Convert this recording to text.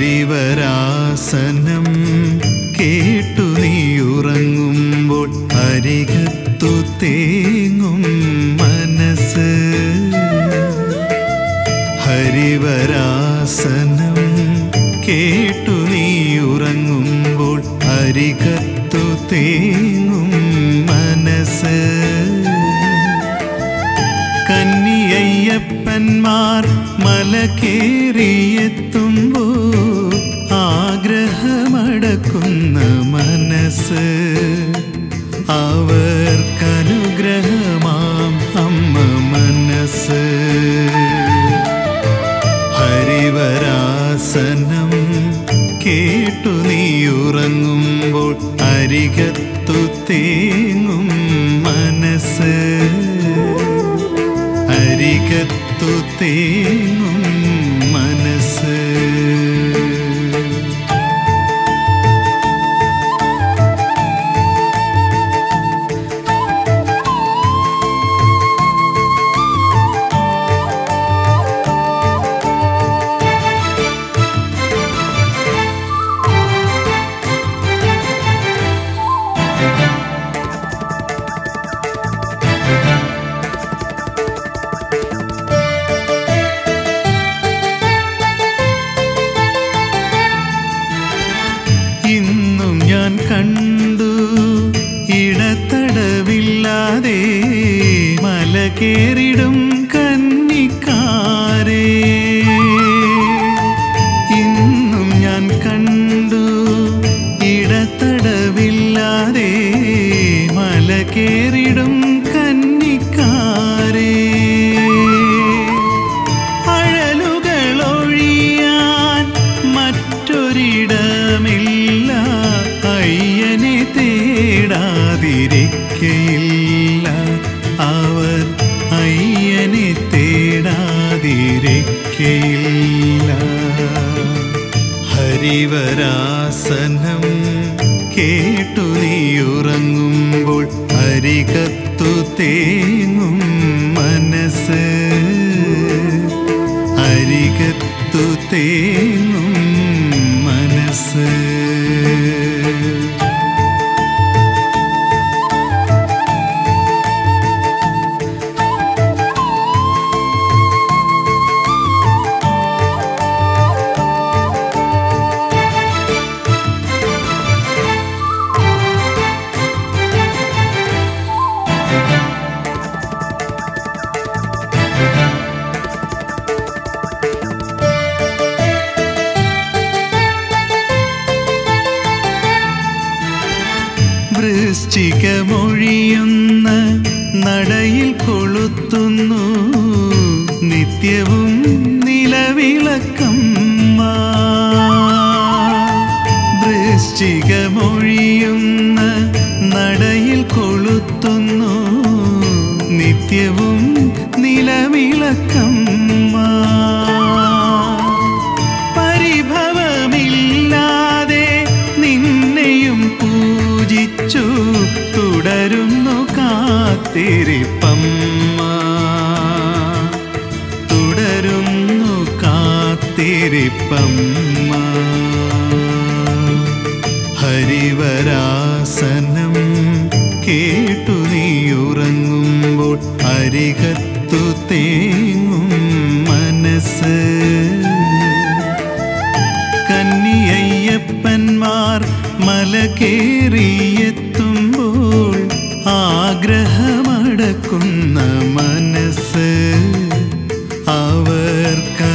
ഹരിവരാസനം കേട്ടു നീ ഉറങ്ങുമ്പോൾ അരികത്തു തേങ്ങും മനസ്സ്. ഹരിവരാസനം കേട്ടു നീ ഉറങ്ങുമ്പോൾ അരികത്തു തേങ്ങും മനസ്സ്. കന്നിയയ്യപ്പന്മാർ മലകേറിയെത്തുമ്പോ ആഗ്രഹമടക്കുന്ന മനസ്സ്. അവർക്കനുഗ്രഹമാം അമ്മ മനസ്സ്. ഹരിവരാസനം കേട്ടു നീ ഉറങ്ങുമ്പോൾ അരികത്തു തേങ്ങും മനസ്സ്. അരികത്തു തേങ്ങും മനസ്സ്. ഇന്നും ഞാൻ കണ്ടു ഇടത്തടവില്ലാതെ മലകേറിടും കന്നിക്കാരെ. ഇന്നും ഞാൻ കണ്ടു ഇടത്തടവില്ലാതെ മലകേറിടും കന്നിക്കാരെ. അഴലുകളൊഴിയാൻ മറ്റൊരിടമില്ല, അയ്യനെ തേടാതിരിക്കയില്ല. അവർ അയ്യനെ തേടാതിരിക്കയില്ല. ഹരിവരാസനം കേട്ടു നീ ഉറങ്ങുമ്പോൾ അരികത്തു തേങ്ങും മനസ്സ്. അരികത്തു തേങ്ങും മനസ്സ്. വൃശ്ചികമൊഴിയുന്ന നടയിൽ കൊളുത്തുന്നു നിത്യവും നിലവിളക്കമ്മ. വൃശ്ചികമൊഴിയുന്ന നടയിൽ കൊളുത്തുന്നു നിത്യവും നിലവിളക്കമ്മ. പരിഭവമില്ലാതെ നിന്നെയും പൂജിച്ചു തുടരുന്നു കാത്തിരിപ്പമ്മ. തുടരുന്നു കാത്തിരിപ്പമ്മ. ഹരിവരാസനം കേട്ടു നീ ഉറങ്ങുമ്പോൾ അരികത്തു തേങ്ങും മനസ്സ്. കന്നിയയ്യപ്പന്മാർ മലകേറിയെത്തുമ്പോൾ ആഗ്രഹമടക്കുന്ന മനസ്സ്. അവർക്ക